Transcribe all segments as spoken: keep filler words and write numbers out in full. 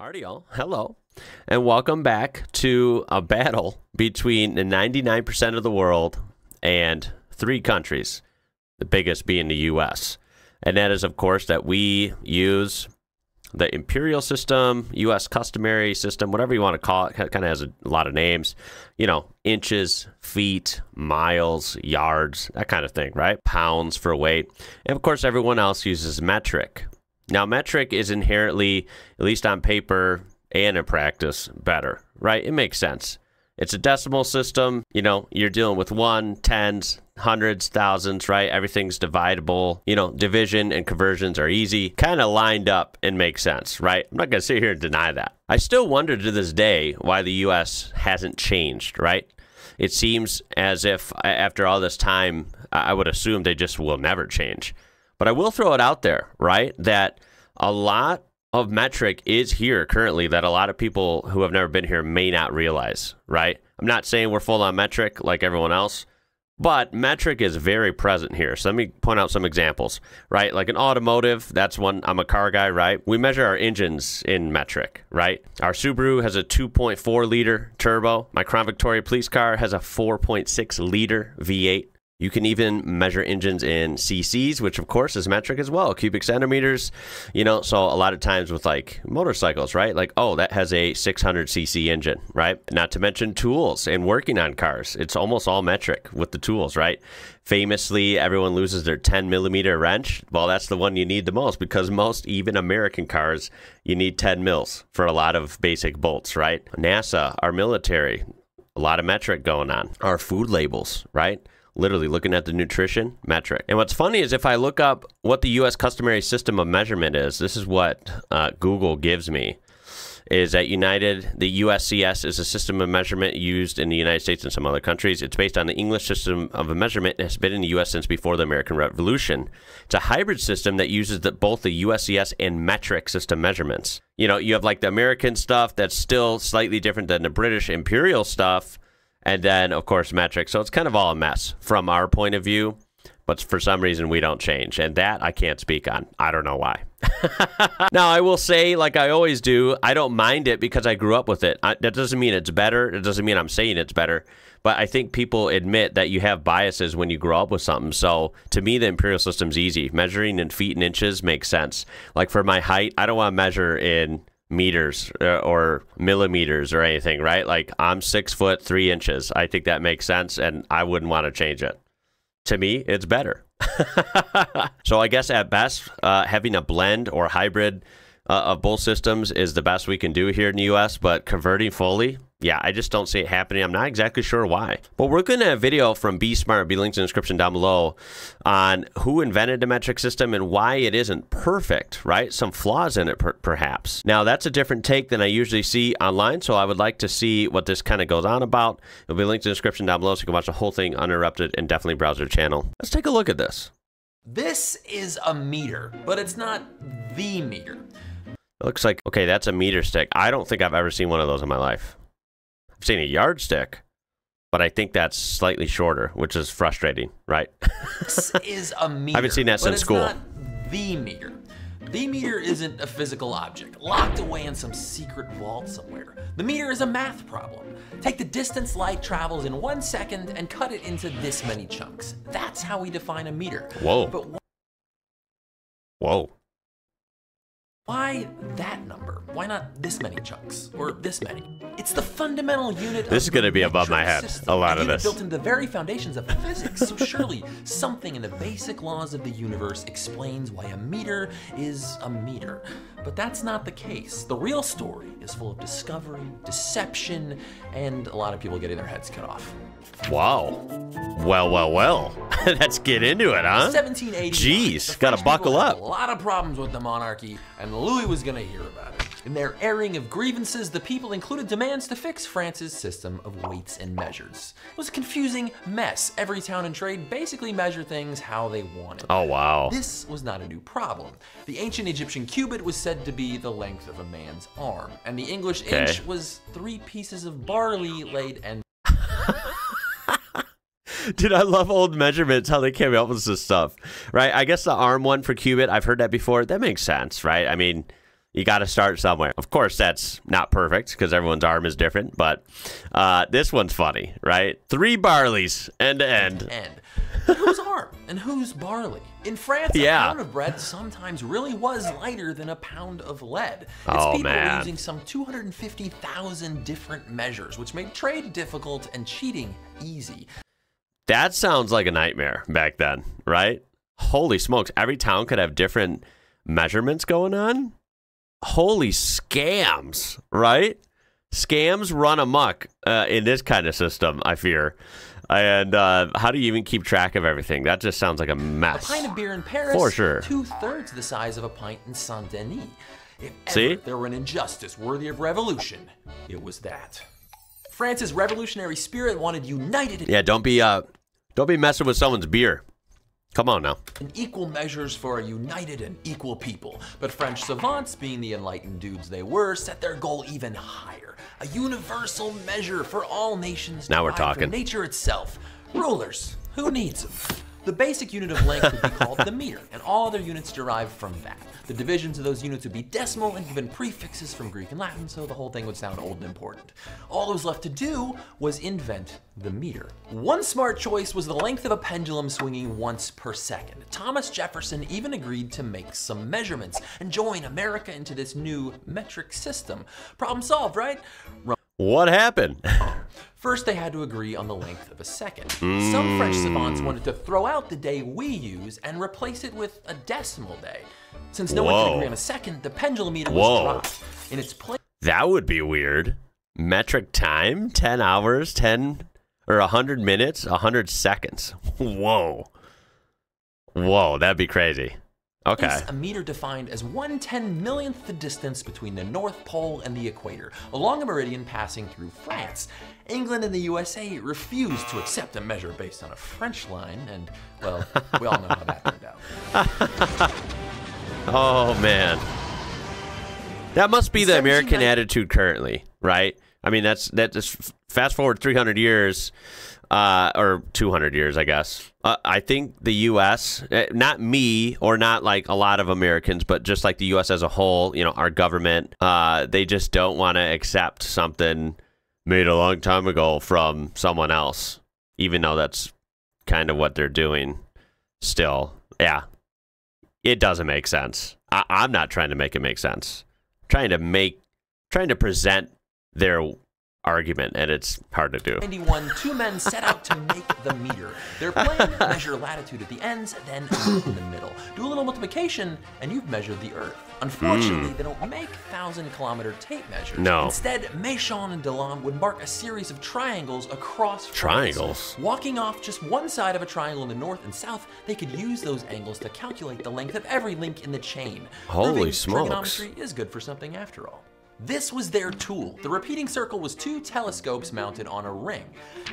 Alrighty, y'all. Hello, and welcome back to a battle between ninety-nine percent of the world and three countries, the biggest being the U S And that is, of course, that we use the imperial system, U S customary system, whatever you want to call it. It kind of has a lot of names, you know, inches, feet, miles, yards, that kind of thing, right? Pounds for weight. And, of course, everyone else uses metric. Now, metric is inherently, at least on paper and in practice, better, right? It makes sense. It's a decimal system. You know, you're dealing with one, tens, hundreds, thousands, right? Everything's dividable. You know, division and conversions are easy, kind of lined up and make sense, right? I'm not going to sit here and deny that. I still wonder to this day why the U S hasn't changed, right? It seems as if after all this time, I would assume they just will never change. But I will throw it out there, right, that a lot of metric is here currently that a lot of people who have never been here may not realize, right? I'm not saying we're full on metric like everyone else, but metric is very present here. So let me point out some examples, right? Like an automotive, that's one, I'm a car guy, right? We measure our engines in metric, right? Our Subaru has a two point four liter turbo. My Crown Victoria police car has a four point six liter V eight. You can even measure engines in C Cs, which of course is metric as well, cubic centimeters, you know, so a lot of times with like motorcycles, right? Like, oh, that has a six hundred C C engine, right? Not to mention tools and working on cars. It's almost all metric with the tools, right? Famously, everyone loses their ten millimeter wrench. Well, that's the one you need the most because most, even American cars, you need ten mils for a lot of basic bolts, right? NASA, our military, a lot of metric going on. Our food labels, right? Literally looking at the nutrition metric. And what's funny is if I look up what the U S customary system of measurement is, this is what uh, Google gives me, is that United, the U S C S is a system of measurement used in the United States and some other countries. It's based on the English system of a measurement and has been in the U S since before the American Revolution. It's a hybrid system that uses the, both the U S C S and metric system measurements. You know, you have like the American stuff that's still slightly different than the British imperial stuff, and then, of course, metric. So it's kind of all a mess from our point of view. But for some reason, we don't change. And that I can't speak on. I don't know why. Now, I will say, like I always do, I don't mind it because I grew up with it. I, that doesn't mean it's better. It doesn't mean I'm saying it's better. But I think people admit that you have biases when you grow up with something. So to me, the imperial system's easy. Measuring in feet and inches makes sense. Like for my height, I don't want to measure in meters or millimeters or anything, right? Like I'm six foot three inches. I think that makes sense, and I wouldn't want to change it. To me, it's better. So I guess at best, uh, having a blend or hybrid uh, of both systems is the best we can do here in the U S. But converting fully, yeah, I just don't see it happening. I'm not exactly sure why. But we're looking at a video from Be Smart, be linked in the description down below, on who invented the metric system and why it isn't perfect, right? Some flaws in it, per perhaps. Now, that's a different take than I usually see online, so I would like to see what this kind of goes on about. It'll be linked in the description down below so you can watch the whole thing uninterrupted and definitely browse their channel. Let's take a look at this. This is a meter, but it's not the meter. It looks like, okay, that's a meter stick. I don't think I've ever seen one of those in my life. I've seen a yardstick, but I think that's slightly shorter, which is frustrating, right? This is a meter. I haven't seen that since school. But it's not the meter. The meter isn't a physical object locked away in some secret vault somewhere. The meter is a math problem. Take the distance light travels in one second and cut it into this many chunks. That's how we define a meter. Whoa. But whoa. Why that number? Why not this many chunks or this many? It's the fundamental unit. This is going to be above my head. A lot of this built into the very foundations of physics. So surely something in the basic laws of the universe explains why a meter is a meter. But that's not the case. The real story is full of discovery, deception, and a lot of people getting their heads cut off. Wow. Well, well, well. Let's get into it, huh? seventeen eighty. Jeez, gotta buckle up. A lot of problems with the monarchy, and Louis was gonna hear about it. In their airing of grievances, the people included demands to fix France's system of weights and measures. It was a confusing mess. Every town and trade basically measured things how they wanted. Oh, wow. This was not a new problem. The ancient Egyptian cubit was said to be the length of a man's arm, and the English okay. inch was three pieces of barley laid and dude, I love old measurements, how they came up with this stuff, right? I guess the arm one for cubit, I've heard that before. That makes sense, right? I mean, you got to start somewhere. Of course, that's not perfect because everyone's arm is different, but uh, this one's funny, right? Three barleys end to end. End to end. Whose arm and whose barley? In France, yeah. a pound of bread sometimes really was lighter than a pound of lead. Its oh, people man. were using some two hundred fifty thousand different measures, which made trade difficult and cheating easy. That sounds like a nightmare back then, right? Holy smokes, every town could have different measurements going on? Holy scams, right? Scams run amok uh, in this kind of system, I fear. And uh, how do you even keep track of everything? That just sounds like a mess. A pint of beer in Paris, for sure. two-thirds the size of a pint in Saint-Denis. If ever See? there were an injustice worthy of revolution, it was that. France's revolutionary spirit wanted united. Yeah, don't be uh, don't be messing with someone's beer. Come on now. And equal measures for a united and equal people. But French savants, being the enlightened dudes they were, set their goal even higher: a universal measure for all nations. Now we're talking. Nature itself. Rulers, who needs them? The basic unit of length would be called the meter, and all other units derived from that. The divisions of those units would be decimal and even prefixes from Greek and Latin, so the whole thing would sound old and important. All that was left to do was invent the meter. One smart choice was the length of a pendulum swinging once per second. Thomas Jefferson even agreed to make some measurements and join America into this new metric system. Problem solved, right? What happened? First, they had to agree on the length of a second. Mm. Some French savants wanted to throw out the day we use and replace it with a decimal day. Since no Whoa. one could agree on a second, the pendulum meter Whoa. was dropped. In its place, that would be weird. Metric time, ten hours, ten or one hundred minutes, one hundred seconds. Whoa. Whoa, that'd be crazy. Okay. A meter defined as one ten millionth the distance between the North Pole and the equator, along a meridian passing through France. England and the U S A refused to accept a measure based on a French line, and, well, we all know how that turned out. Oh, man. That must be the American attitude currently, right? I mean, that's, that's fast forward three hundred years. Uh, or two hundred years, I guess. Uh, I think the U S, not me or not like a lot of Americans, but just like the U S as a whole, you know, our government, uh, they just don't want to accept something made a long time ago from someone else, even though that's kind of what they're doing still. Yeah, it doesn't make sense. I I'm not trying to make it make sense. I'm trying to make, trying to present their argument, and it's hard to do. ninety-one, two men set out to make the meter. Their plan: measure latitude at the ends, then in the middle. Do a little multiplication, and you've measured the Earth. Unfortunately, mm. they don't make thousand-kilometer tape measures. No. Instead, Mechain and Delambre would mark a series of triangles across France. Triangles? Walking off just one side of a triangle in the north and south, they could use those angles to calculate the length of every link in the chain. Holy Living smokes. Trigonometry is good for something after all. This was their tool. The repeating circle was two telescopes mounted on a ring.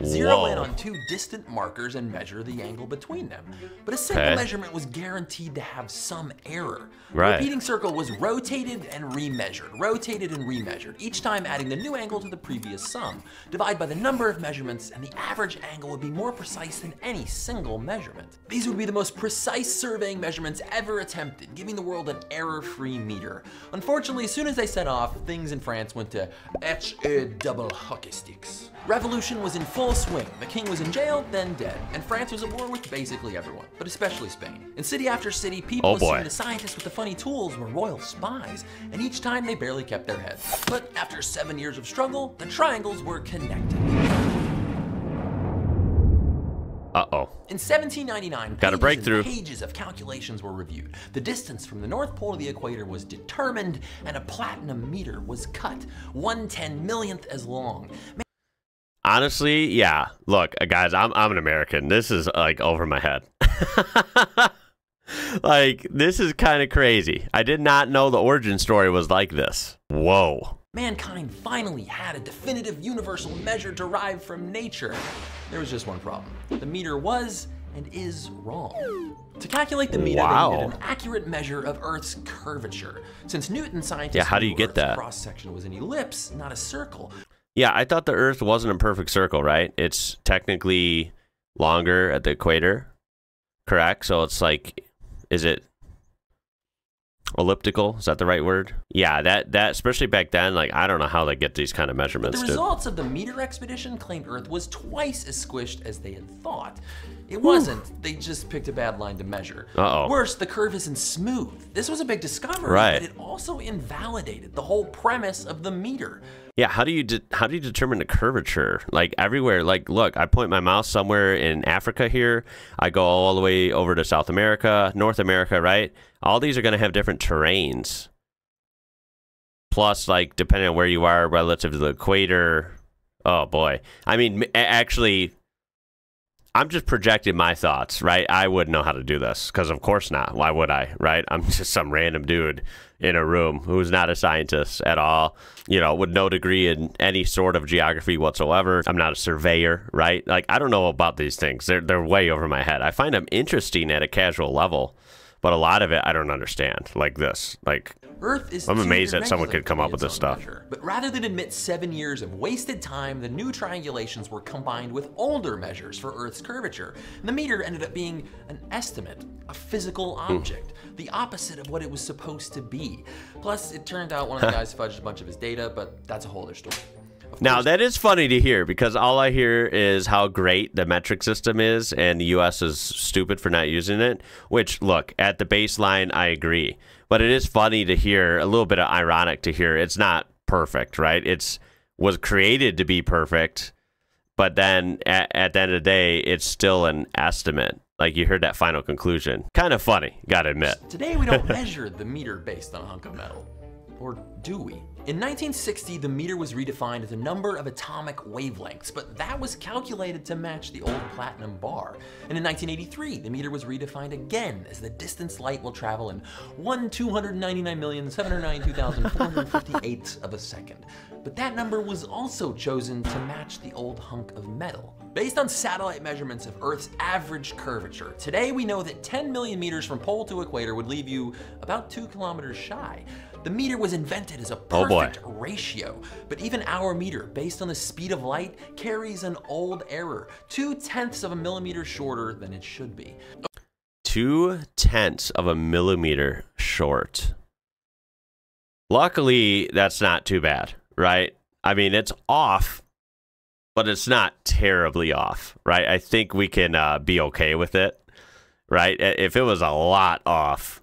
Zero Whoa. in on two distant markers and measure the angle between them. But a single okay. measurement was guaranteed to have some error. Right. The repeating circle was rotated and remeasured, rotated and remeasured, each time adding the new angle to the previous sum. Divide by the number of measurements, and the average angle would be more precise than any single measurement. These would be the most precise surveying measurements ever attempted, giving the world an error-free meter. Unfortunately, as soon as they set off, things in France went to H E double hockey sticks. Revolution was in full swing. The king was in jail, then dead, and France was at war with basically everyone, but especially Spain. In city after city, people oh assumed the scientists with the funny tools were royal spies, and each time they barely kept their heads. But after seven years of struggle, the triangles were connected. Uh-oh. In seventeen ninety-nine, Got a breakthrough. pages of calculations were reviewed. The distance from the North Pole to the equator was determined, and a platinum meter was cut, one ten millionth as long. Honestly, yeah. Look, guys, I'm, I'm an American. This is, like, over my head. Like, this is kind of crazy. I did not know the origin story was like this. Whoa. Mankind finally had a definitive universal measure derived from nature. There was just one problem. The meter was and is wrong. To calculate the meter, wow. they needed an accurate measure of Earth's curvature. Since Newton, scientists yeah, how do you get that? Cross-section was an ellipse, not a circle. Yeah, I thought the Earth wasn't a perfect circle, right? It's technically longer at the equator, correct? So it's like, is it? elliptical, is that the right word? Yeah, that that especially back then, like I don't know how they get these kind of measurements. The results dude. of the meteor expedition claimed Earth was twice as squished as they had thought. It Ooh. wasn't. They just picked a bad line to measure. Uh-oh. Worse, the curve isn't smooth. This was a big discovery, right. but it also invalidated the whole premise of the meter. Yeah, how do you de how do you determine the curvature? Like everywhere, like look, I point my mouse somewhere in Africa here. I go all the way over to South America, North America, right? All these are going to have different terrains. Plus, like depending on where you are relative to the equator. Oh boy, I mean, actually, I'm just projecting my thoughts, right? I wouldn't know how to do this because, of course, not. Why would I, right? I'm just some random dude in a room who's not a scientist at all, you know, with no degree in any sort of geography whatsoever. I'm not a surveyor, right? Like, I don't know about these things. They're, they're way over my head. I find them interesting at a casual level, but a lot of it I don't understand, like this. Like, Earth is I'm amazed that someone could come up with this stuff. Measure. But rather than admit seven years of wasted time, the new triangulations were combined with older measures for Earth's curvature. And the meter ended up being an estimate, a physical object, mm. the opposite of what it was supposed to be. Plus, it turned out one of the guys fudged a bunch of his data, but that's a whole other story. Now, that is funny to hear because all I hear is how great the metric system is and the U S is stupid for not using it, which, look, at the baseline, I agree. But it is funny to hear, a little bit of ironic to hear. It's not perfect, right? It's was created to be perfect, but then at, at the end of the day, it's still an estimate. Like you heard that final conclusion. Kind of funny, gotta admit. Today, we don't measure the meter based on a hunk of metal. Or do we? In nineteen sixty, the meter was redefined as the number of atomic wavelengths, but that was calculated to match the old platinum bar. And in nineteen eighty-three, the meter was redefined again as the distance light will travel in one two hundred ninety-nine million seven hundred ninety-two thousand four hundred fifty-eight of a second. But that number was also chosen to match the old hunk of metal. Based on satellite measurements of Earth's average curvature, today we know that ten million meters from pole to equator would leave you about two kilometers shy. The meter was invented as a perfect oh ratio, but even our meter, based on the speed of light, carries an old error, two tenths of a millimeter shorter than it should be. Two tenths of a millimeter short. Luckily, that's not too bad, right? I mean, it's off, but it's not terribly off, right? I think we can uh, be okay with it, right? If it was a lot off,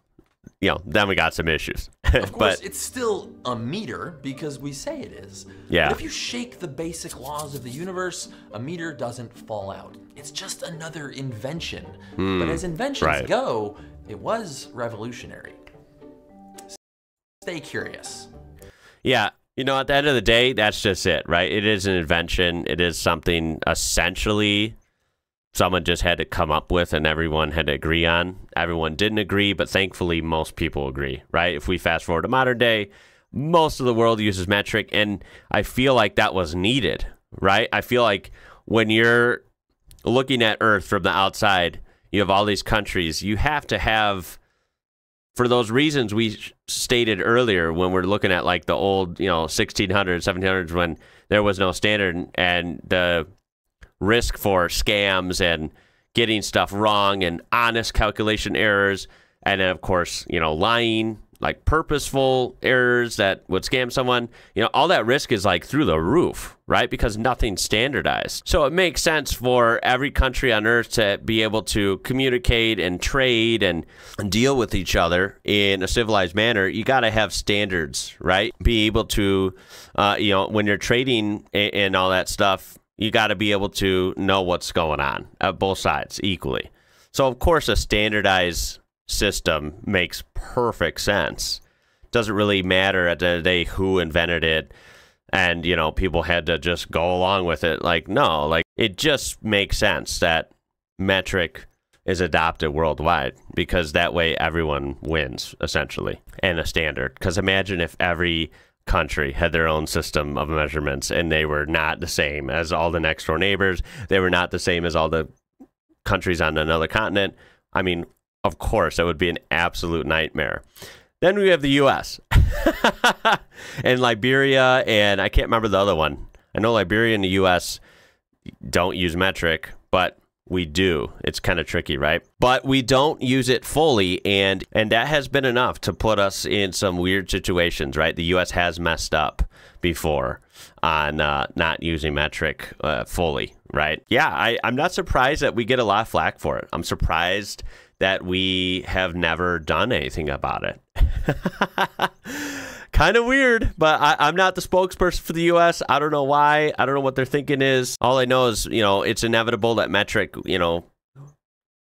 you know, then we got some issues. Of course, but, it's still a meter because we say it is. Yeah. But if you shake the basic laws of the universe, a meter doesn't fall out. It's just another invention. Mm, but as inventions right. go, it was revolutionary. Stay curious. Yeah. You know, at the end of the day, that's just it, right? It is an invention. It is something essentially someone just had to come up with and everyone had to agree on. Everyone didn't agree, but thankfully most people agree, right? If we fast forward to modern day, most of the world uses metric, and I feel like that was needed, right? I feel like when you're looking at Earth from the outside, you have all these countries. You have to have, for those reasons we stated earlier, when we're looking at like the old, you know, sixteen hundreds, seventeen hundreds, when there was no standard and the risk for scams and getting stuff wrong and honest calculation errors, and then of course, you know, lying, like purposeful errors that would scam someone, you know, all that risk is like through the roof, right? Because nothing's standardized. So it makes sense for every country on Earth to be able to communicate and trade and deal with each other in a civilized manner. You got to have standards, right? Be able to, uh, you know, when you're trading and, and all that stuff, you got to be able to know what's going on at both sides equally. So, of course, a standardized system makes perfect sense. Doesn't really matter at the end of the day who invented it. And, you know, people had to just go along with it. Like, no, like it just makes sense that metric is adopted worldwide because that way everyone wins, essentially, and a standard. Because imagine if every country had their own system of measurements and they were not the same as all the next door neighbors. They were not the same as all the countries on another continent. I mean, of course, that would be an absolute nightmare. Then we have the U S and Liberia, and I can't remember the other one. I know Liberia and the U S don't use metric, but we do. It's kind of tricky, right? But we don't use it fully, and and that has been enough to put us in some weird situations, right? The U S has messed up before on uh, not using metric uh, fully, right? Yeah, I, I'm not surprised that we get a lot of flack for it. I'm surprised that we have never done anything about it. Kind of weird, but I, I'm not the spokesperson for the U S I don't know why. I don't know what their thinking is. All I know is, you know, it's inevitable that metric, you know,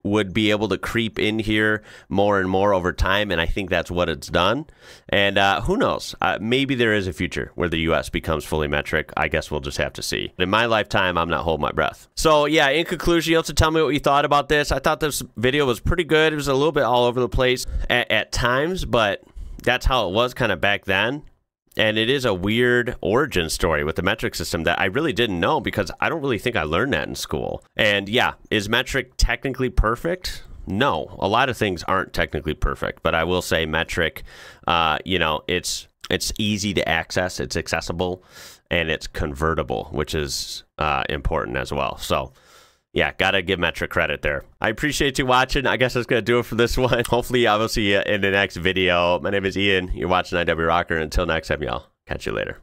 would be able to creep in here more and more over time, and I think that's what it's done. And uh, who knows? Uh, maybe there is a future where the U S becomes fully metric. I guess we'll just have to see. In my lifetime, I'm not holding my breath. So yeah, in conclusion, you have to tell me what you thought about this. I thought this video was pretty good. It was a little bit all over the place at, at times, but that's how it was kind of back then. And it is a weird origin story with the metric system that I really didn't know, because I don't really think I learned that in school. And yeah, is metric technically perfect? No, a lot of things aren't technically perfect, but I will say metric, uh, you know, it's it's easy to access, it's accessible, and it's convertible, which is uh, important as well. So yeah, gotta give metric credit there. I appreciate you watching. I guess that's gonna do it for this one. Hopefully, I will see you in the next video. My name is Ian. You're watching I W Rocker. Until next time, y'all. Catch you later.